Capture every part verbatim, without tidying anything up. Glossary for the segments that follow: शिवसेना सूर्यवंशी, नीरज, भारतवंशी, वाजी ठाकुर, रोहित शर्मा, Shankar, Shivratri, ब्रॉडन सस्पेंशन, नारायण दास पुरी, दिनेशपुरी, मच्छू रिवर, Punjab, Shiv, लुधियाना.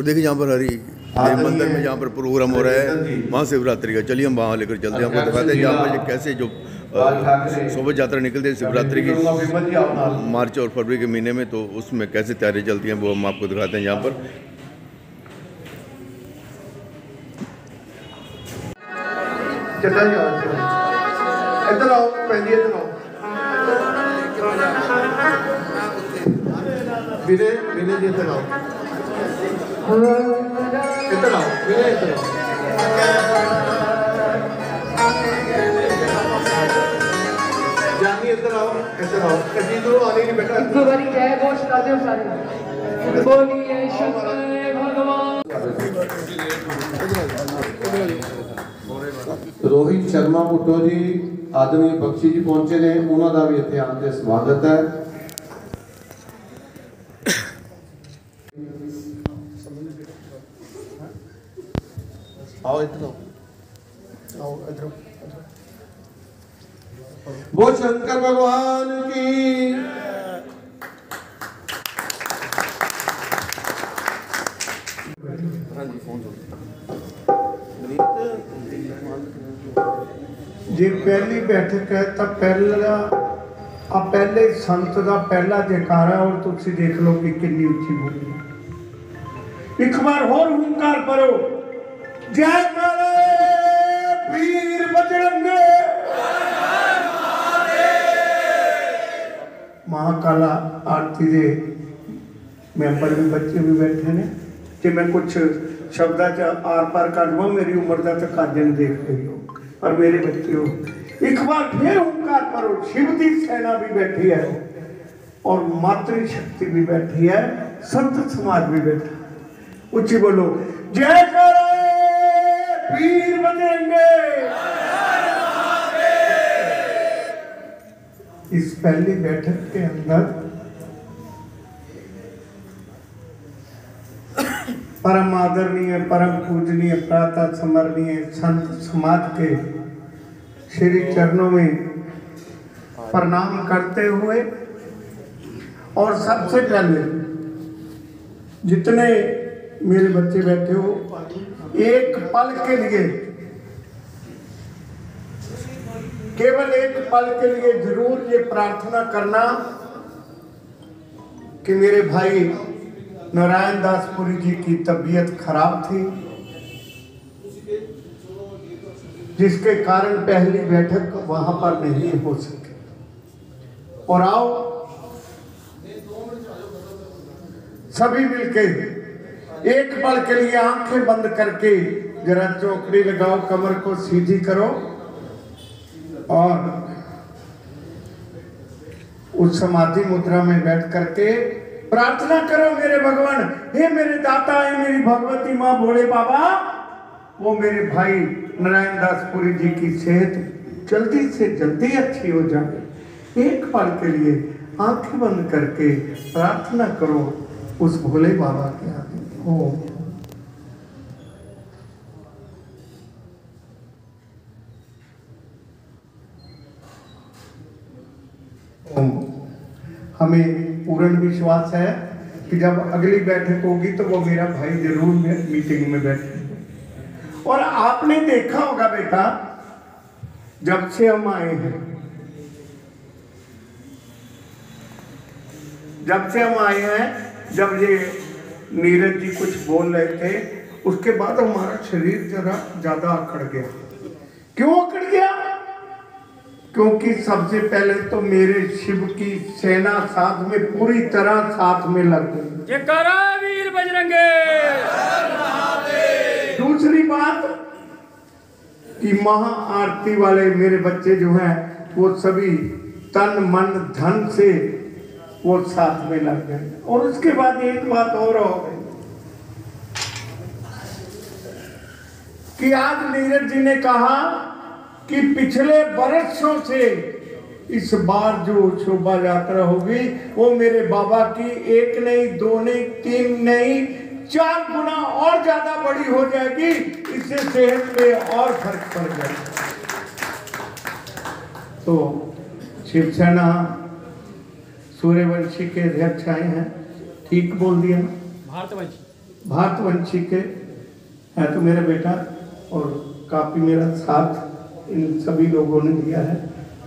और देखिए यहाँ पर हरी मंदिर में जहाँ पर प्रोग्राम हो रहा है महाशिवरात्रि का, चलिए हम वहाँ लेकर चलते हैं, आपको दिखाते हैं यहाँ पर कैसे जो शोभा यात्रा निकलती है शिवरात्रि की मार्च और फरवरी के महीने में, तो उसमें कैसे तैयारी चलती हैं वो हम आपको दिखाते हैं यहाँ पर। इधर आओ, इधर आओ। विनय विनय इधर आओ, इधर आओ विनय, इधर आओ। जानी इधर आओ, इधर आओ, कहीं दूर आने की बेटा। गुरुवारी जय घोष राजे सारे बोलिए शंकर भगवान। रोहित शर्मा मुटो जी आदमी बख्शी जी पहुंचे ने, उन्हों का भी इतने आते स्वागत है। आओ इधर आओ, इधर वो शंकर भगवान की। हाँ जी फोन जी। पहली बैठक है तो पहला आ पहले संत का पहला जयकारा, और तुम देख लो कि कितनी ऊंची बोली। एक बार होर हुंकार करो, जय बोले वीर बजरंग। महाकाला आरती के मैंबर भी बच्चे भी बैठे ने, जो मैं कुछ शब्दा च आर पार कटवा मेरी उम्र का तो काजन देख रही हो, पर मेरे बच्चे हो एक बार फिर हुंकार करो। शिव की सेना भी बैठी है और मातृशक्ति भी बैठी है, संत समाज भी बैठा। उच्ची बोलो जय करे वीर बजेंगे। इस पहली बैठक के अंदर परम आदरणीय परम पूजनीय प्रातः स्मरणीय संत समाज के श्री चरणों में प्रणाम करते हुए, और सबसे पहले जितने मेरे बच्चे बैठे हो, एक पल के लिए, केवल एक पल के लिए जरूर ये प्रार्थना करना कि मेरे भाई नारायण दास पुरी जी की तबीयत खराब थी, जिसके कारण पहली बैठक वहां पर नहीं हो सके। और आओ सभी मिलके एक पल के लिए आंखें बंद करके जरा चौकड़ी लगाओ, कमर को सीधी करो, और उस समाधि मुद्रा में बैठ करके प्रार्थना करो मेरे भगवान, हे मेरे दाता, हे मेरी भगवती माँ भोले बाबा, वो मेरे भाई नारायण दास पुरी जी की सेहत जल्दी से जल्दी अच्छी हो जाए। एक पल के लिए आंखें बंद करके प्रार्थना करो उस भोले बाबा के आगे। ओम ओम। हमें पूर्ण विश्वास है कि जब अगली बैठक होगी तो वो मेरा भाई जरूर मीटिंग में बैठे। और आपने देखा होगा बेटा, जब से हम आए हैं, जब से हम आए हैं जब ये नीरज जी कुछ बोल रहे थे, उसके बाद हमारा शरीर जरा ज्यादा अकड़ गया। क्यों अकड़ गया? क्योंकि सबसे पहले तो मेरे शिव की सेना साथ में पूरी तरह साथ में लग गई। जयकारा वीर बजरंगे। दूसरी बात कि महा आरती वाले मेरे बच्चे जो हैं वो सभी तन मन धन से वो साथ में लग गए। और उसके बाद एक बात और हो गई कि आज नीरज जी ने कहा कि पिछले वर्षों से इस बार जो शोभा यात्रा होगी वो मेरे बाबा की एक नहीं, दो नहीं, तीन नहीं, चार गुना और ज्यादा बड़ी हो जाएगी। इससे सेहत पे और फर्क पड़ जाएगा। तो शिवसेना सूर्यवंशी के अध्यक्ष आए हैं, ठीक बोल दिया? भारतवंशी भारतवंशी के हैं तो मेरा बेटा, और काफ़ी मेरा साथ इन सभी लोगों ने दिया है।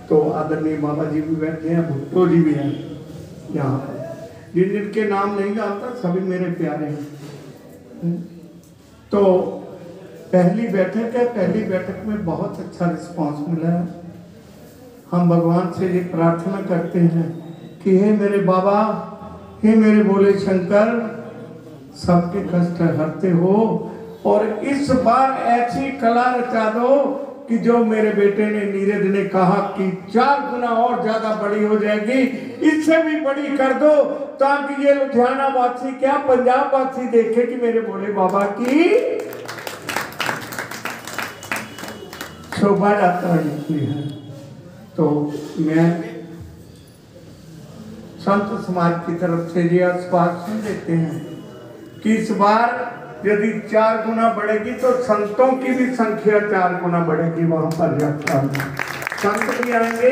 तो आदरणीय बाबा जी भी बैठे हैं, भुट्टो जी भी हैं यहाँ पर, जिन जिनके नाम नहीं जानता सभी मेरे प्यारे हैं। तो पहली बैठक है, पहली बैठक में बहुत अच्छा रिस्पांस मिला है। हम भगवान से ये प्रार्थना करते हैं कि हे मेरे बाबा, हे मेरे भोले शंकर, सबके कष्ट हरते हो और इस बार ऐसी कला रचा दो कि जो मेरे बेटे ने नीरज ने कहा कि चार गुना और ज्यादा बड़ी हो जाएगी, इससे भी बड़ी कर दो, ताकि ये लुधियाना वासी क्या पंजाब वासी देखे कि मेरे भोले बाबा की शोभा यात्रा निकली है। तो मैं संत समाज की तरफ से ये आश्वासन देते हैं कि इस बार यदि चार गुना बढ़ेगी तो संतों की भी संख्या चार गुना बढ़ेगी। वहां पर यात्रा में संत भी आएंगे।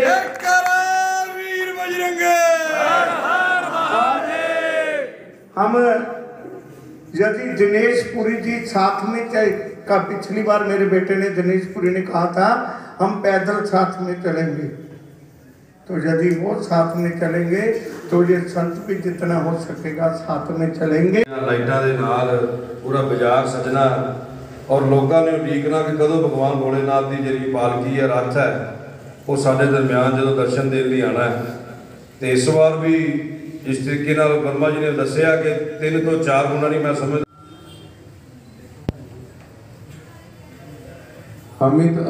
वीर बजरंगे हम यदि दिनेशपुरी जी साथ में का, पिछली बार मेरे बेटे ने दिनेशपुरी ने कहा था हम पैदल साथ में चलेंगे, तो यदि वो साथ में चलेंगे तो ये संत भी जितना हो सकेगा साथ में चलेंगे। लाइटा दे नाल पूरा बाजार सजना और लोगों ने उलीकना कि कदों भगवान भोलेनाथ की जी पालकी है, रथ है, वो साढ़े दरम्यान जो दर्शन देने आना है। तो इस बार भी जिस तरीके वर्मा जी ने दसिया कि तीन तो चार गुना नहीं, मैं समझ अमित